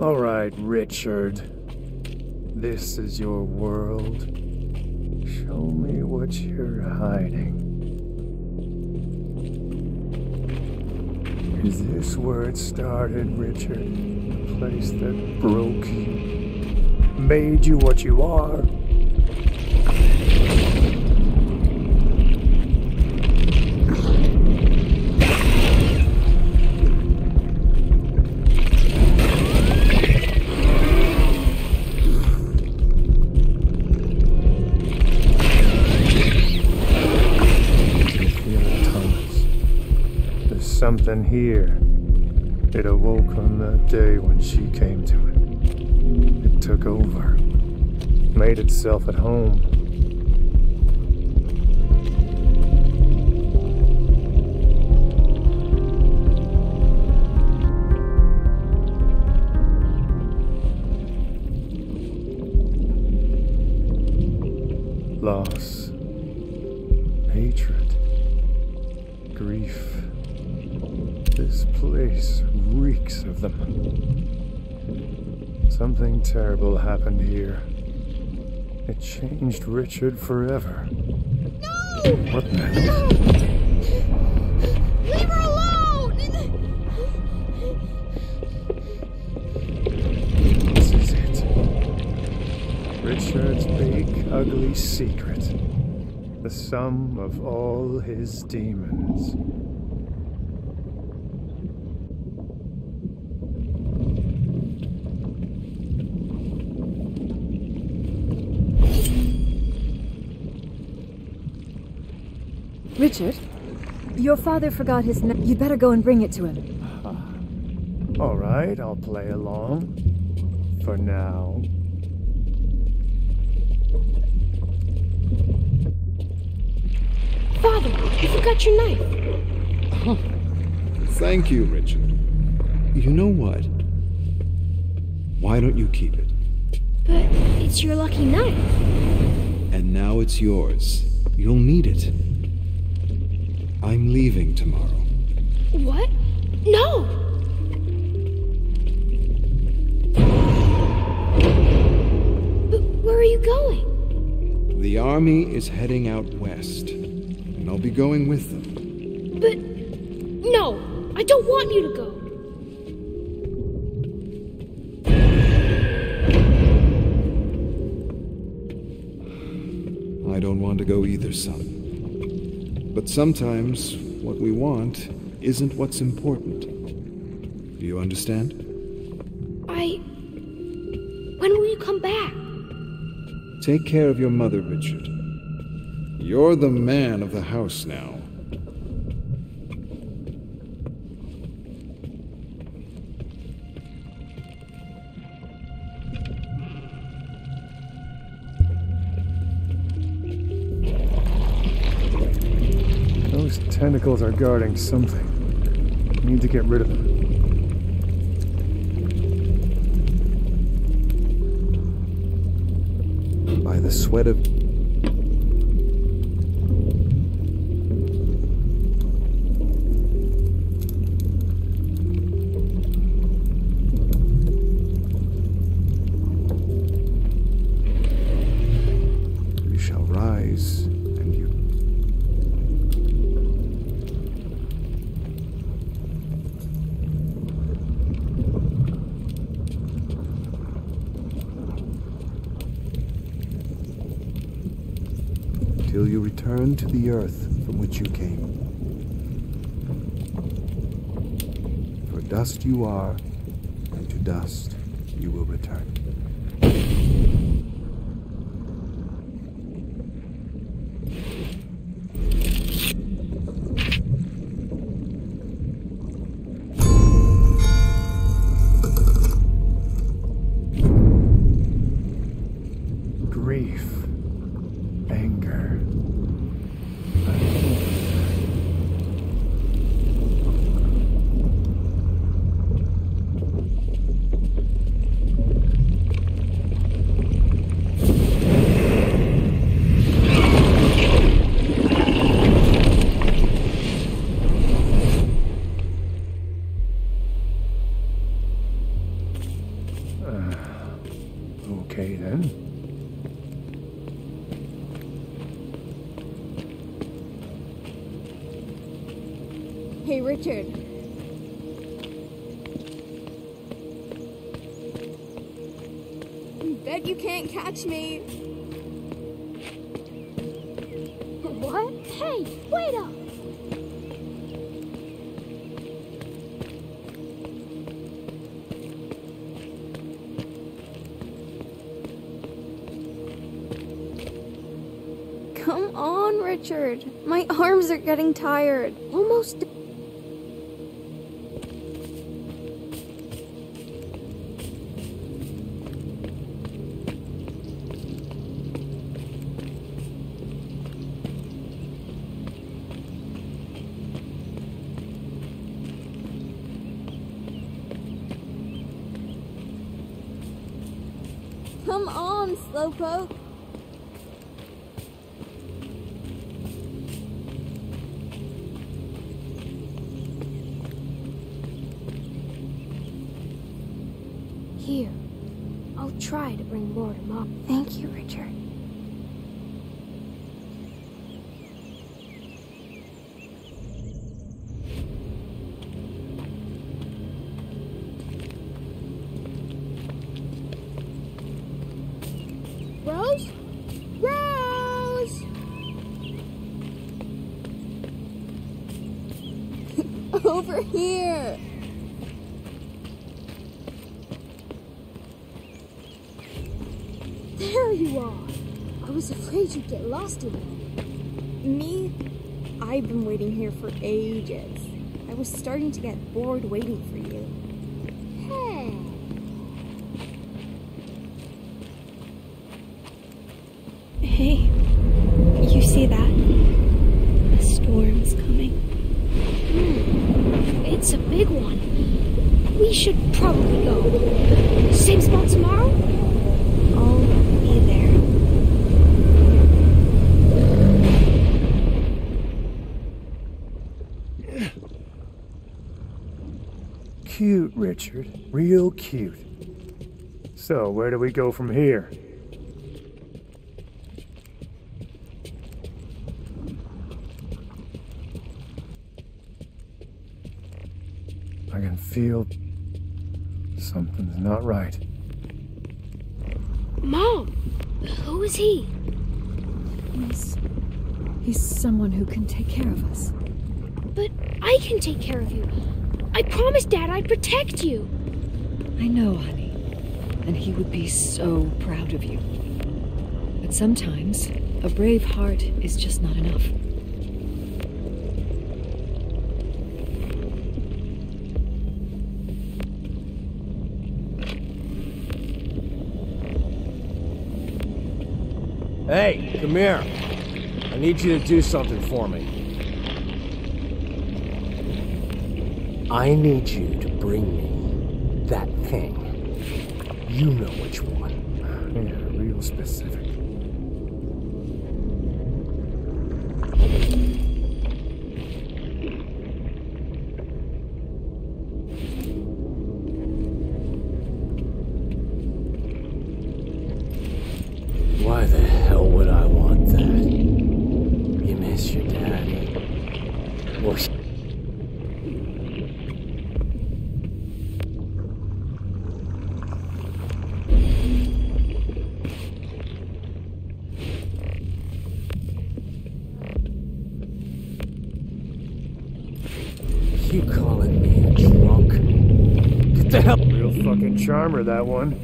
All right, Richard. This is your world. Show me what you're hiding. Is this where it started, Richard? The place that broke you, made you what you are? Something here. It awoke on that day when she came to it. It took over, made itself at home. Loss, hatred, grief. This place reeks of them. Something terrible happened here. It changed Richard forever. No! What the hell? No! Leave her alone! This is it. Richard's big, ugly secret. The sum of all his demons. Richard, your father forgot his name. You'd better go and bring it to him. All right, I'll play along. For now. Father, you forgot your knife. Oh, thank you, Richard. You know what? Why don't you keep it? But it's your lucky knife. And now it's yours. You'll need it. I'm leaving tomorrow. What? No! But where are you going? The army is heading out west, and I'll be going with them. But... no! I don't want you to go! I don't want to go either, son. But sometimes, what we want isn't what's important. Do you understand? When will you come back? Take care of your mother, Richard. You're the man of the house now. Tentacles are guarding something. We need to get rid of them. By the sweat of... You shall rise. Till you return to the earth from which you came. For dust you are, and to dust you will return. Hey, Richard. Bet you can't catch me. What? Hey, wait up. Come on, Richard. My arms are getting tired. Almost. Come on, Slowpoke. Here, I'll try to bring more to Mom. Thank you, Richard. Rose? Rose! Over here! There you are! I was afraid you'd get lost in it. Me? I've been waiting here for ages. I was starting to get bored waiting for you. Hey, you see that? The storm's coming. It's a big one. We should probably go. Same spot tomorrow? I'll be there. Cute, Richard. Real cute. So, where do we go from here? I can feel something's not right. Mom, who is he? He's someone who can take care of us. But I can take care of you. I promised Dad I'd protect you. I know, honey. And he would be so proud of you. But sometimes, a brave heart is just not enough. Hey, come here. I need you to do something for me. I need you to bring me that thing. You know which one. Yeah, real specific. Why the hell would I want that? You miss your daddy. Or... You calling me a drunk? Get the hell... Real fucking charmer, that one.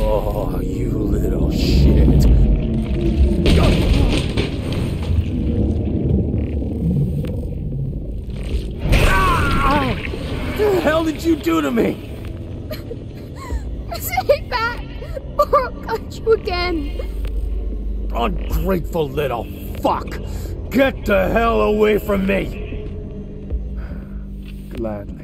Oh, you little shit. Go! Ah! What the hell did you do to me? Stay back, or I'll cut you again. Ungrateful little fuck. Get the hell away from me. Gladly.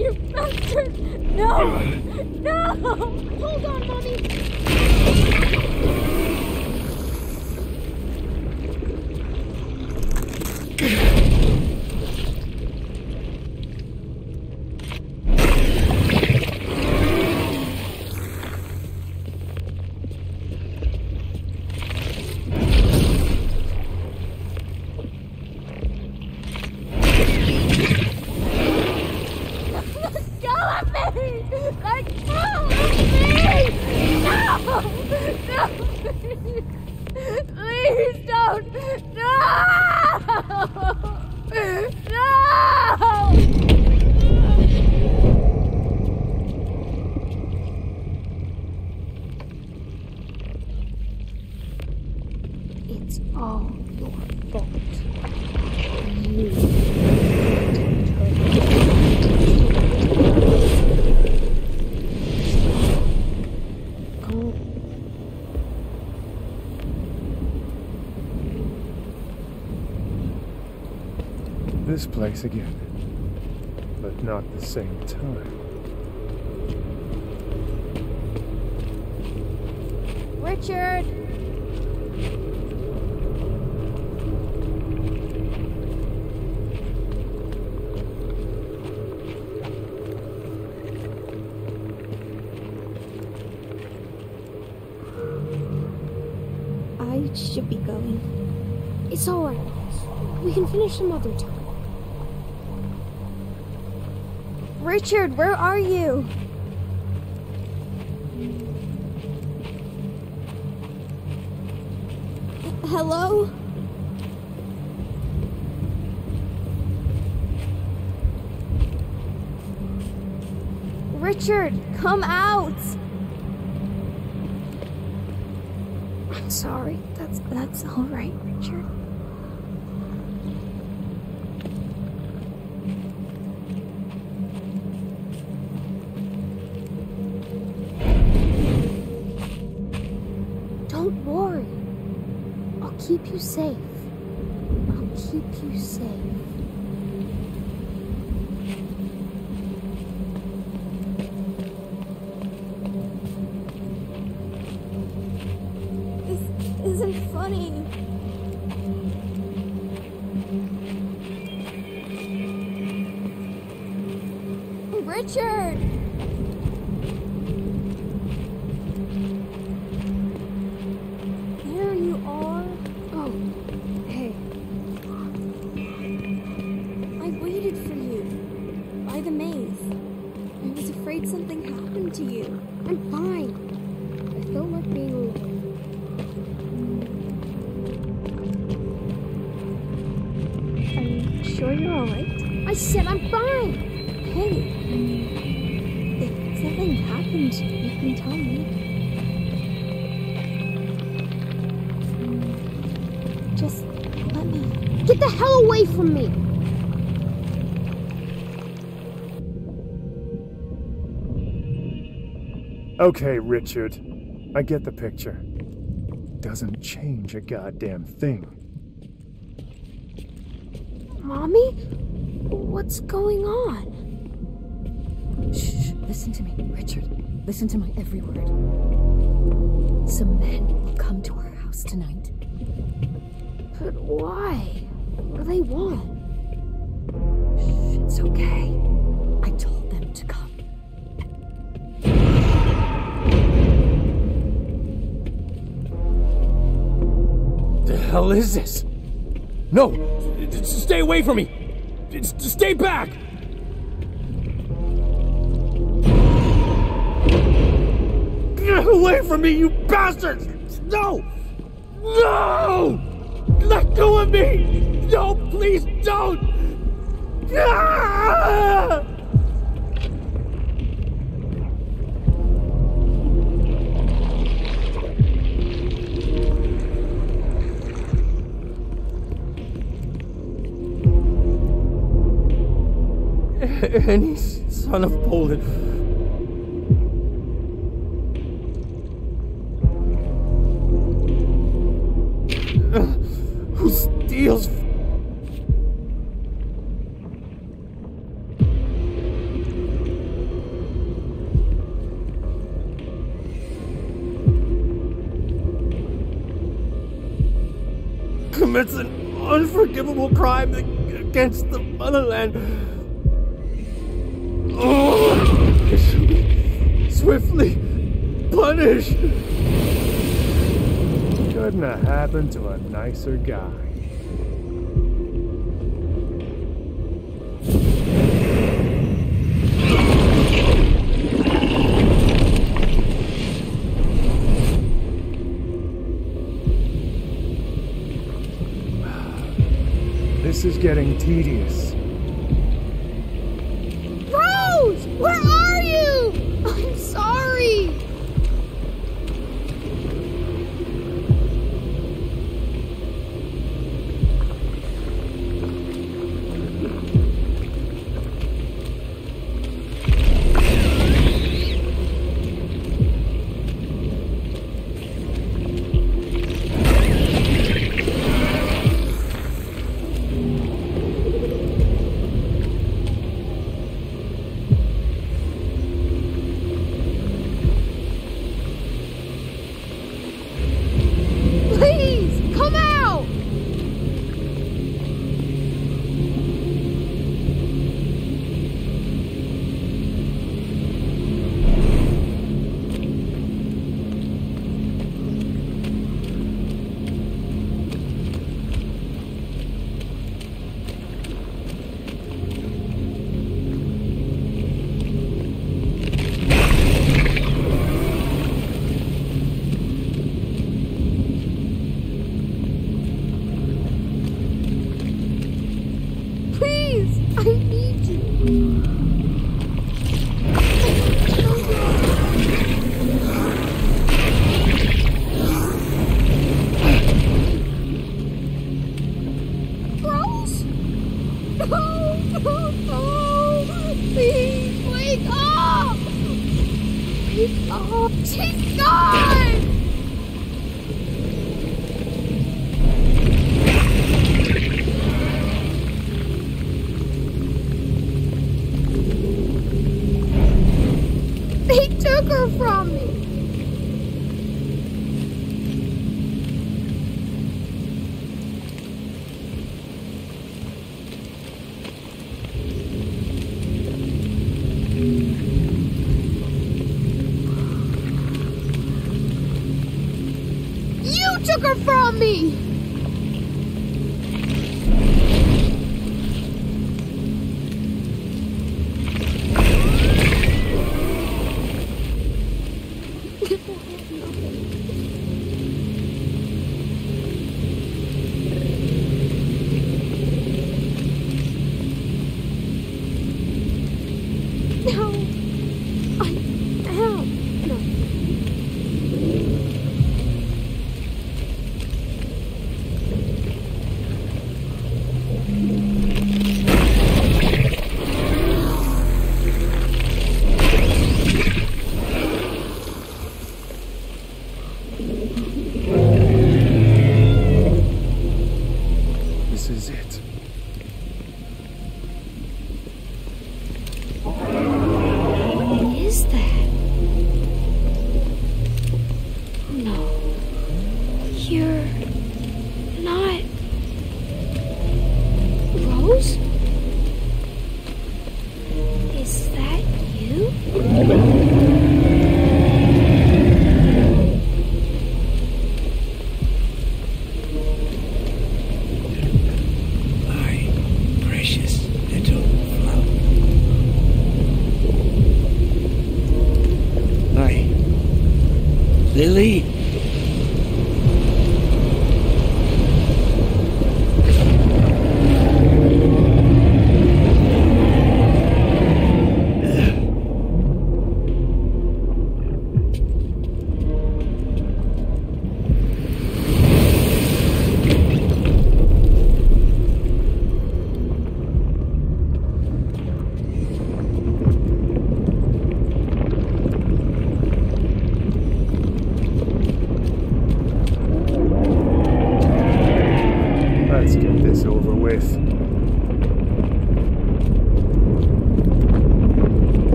you bastard! No! No! Hold on, Mommy! This place again, but not the same time. Richard! I should be going. It's all right. We can finish some other time. Richard, where are you? Hello? Richard, come out! I'm sorry. That's all right, Richard. Keep you safe. I'll keep you safe. This isn't funny. Richard! Okay, Richard. I get the picture. Doesn't change a goddamn thing. Mommy? What's going on? Shh, listen to me, Richard. Listen to my every word. Some men will come to our house tonight. But why? What do they want? Shh, it's okay. I told them to come. What the hell is this? No! Stay away from me! Stay back! Get away from me, you bastards! No! No! Let go of me! No, please don't! Ah! Any son of Poland. Who steals? commits an unforgivable crime against the motherland. Oh, they should be swiftly punished. Couldn't have happened to a nicer guy. This is getting tedious. Rose! Where are you? I'm sorry!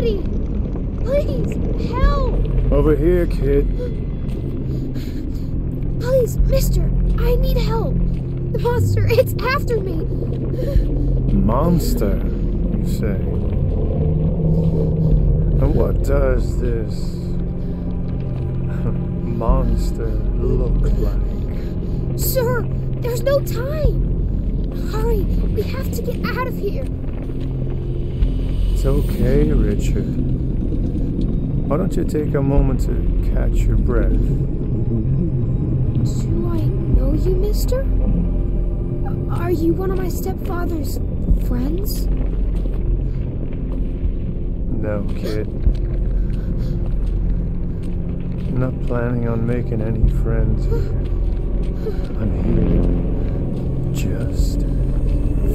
Somebody, please, help! Over here, kid. Please, mister, I need help. The monster, it's after me. Monster, you say? And what does this monster look like? Sir, there's no time. Hurry, we have to get out of here. It's okay, Richard. Why don't you take a moment to catch your breath? Do I know you, mister? Are you one of my stepfather's friends? No, kid. I'm not planning on making any friends. I'm here just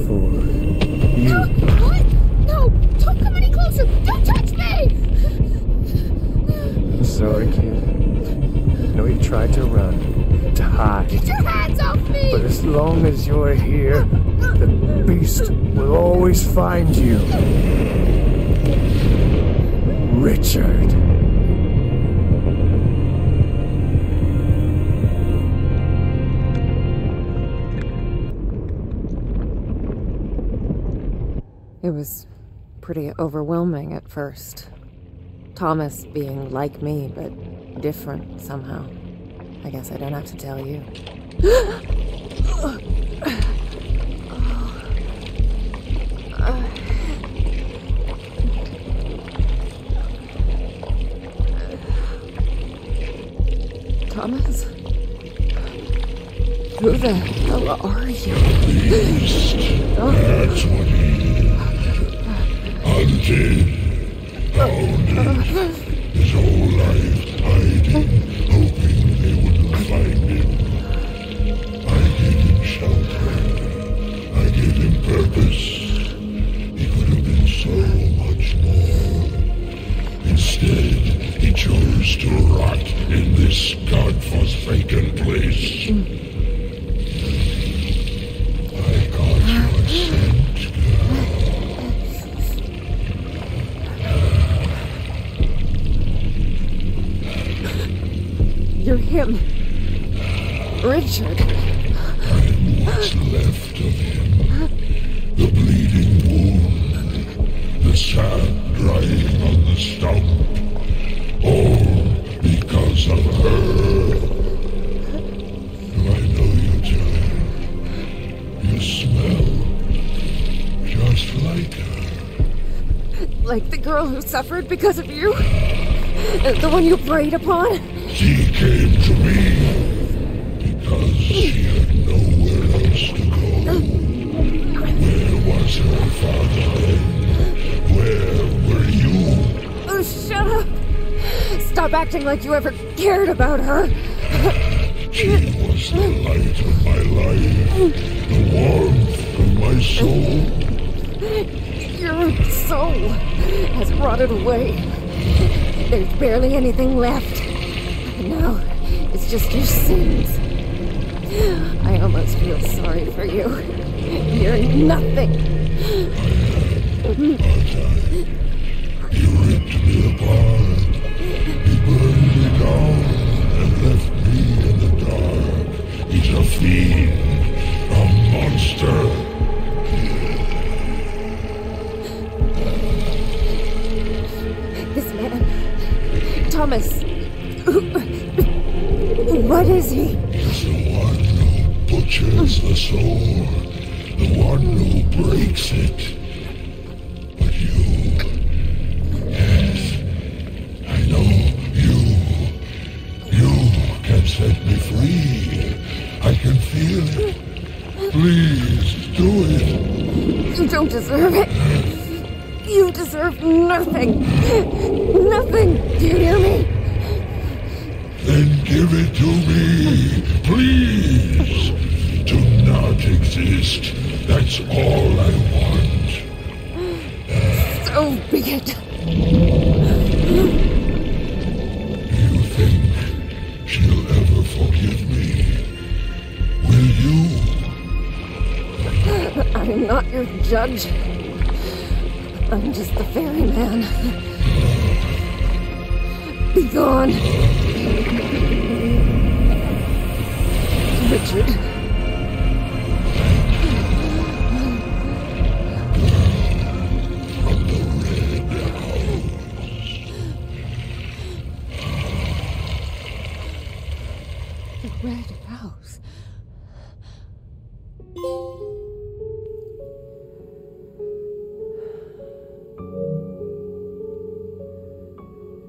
for you. No! What? No! Don't come any closer! Don't touch me! Sorry, kid. No, you tried to run, to hide. Get your hands off me! But as long as you're here, the beast will always find you. Richard. It was pretty overwhelming at first. Thomas being like me, but different somehow. I guess I don't have to tell you. Thomas? Who the hell are you? That's what he is. Hunted, hounded, his whole life hiding, hoping they wouldn't find him. I gave him shelter. I gave him purpose. He could have been so much more. Instead, he chose to rot in this godforsaken place. I got your scent, girl. You're him. Richard. I'm what's left of him. The bleeding wound. The sand drying on the stump. All because of her. I know you, John. You smell just like her. Like the girl who suffered because of you? The one you preyed upon? She came to me because she had nowhere else to go. Where was her father then? Where were you? Oh, shut up! Stop acting like you ever cared about her. She was the light of my life, the warmth of my soul. Your soul has rotted away. There's barely anything left. Now, it's just your sins. I almost feel sorry for you. You're nothing. I had you ripped me apart. Burned me down and left me in the dark. He's a fiend, a monster. This man, Thomas, what is he? He's the one who butchers the soul, the one who breaks it. Set me free. I can feel it. Please, do it. You don't deserve it. You deserve nothing. Nothing. Do you hear me? Then give it to me. Please. Do not exist. That's all I want. So be it. Forgive me. Will you? I'm not your judge. I'm just the ferryman. Be gone. Richard.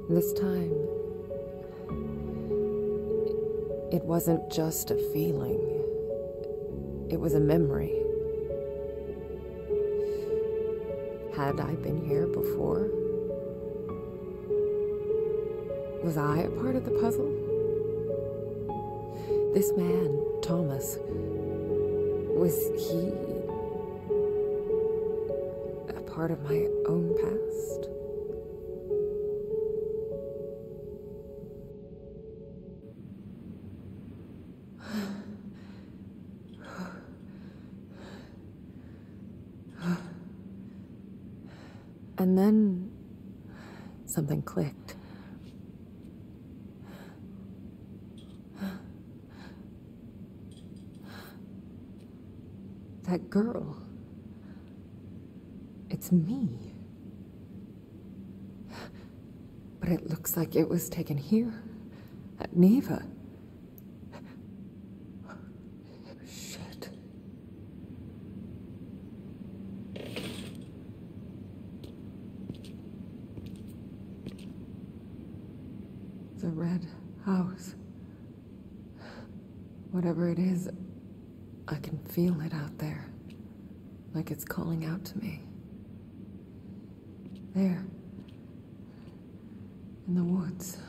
This time, it wasn't just a feeling, it was a memory. Had I been here before? Was I a part of the puzzle? This man, Thomas, was he a part of my own past? And then something clicked. That girl. It's me. But it looks like it was taken here, at Neva. The red house. Whatever it is, I can feel it out there. Like it's calling out to me. There. In the woods.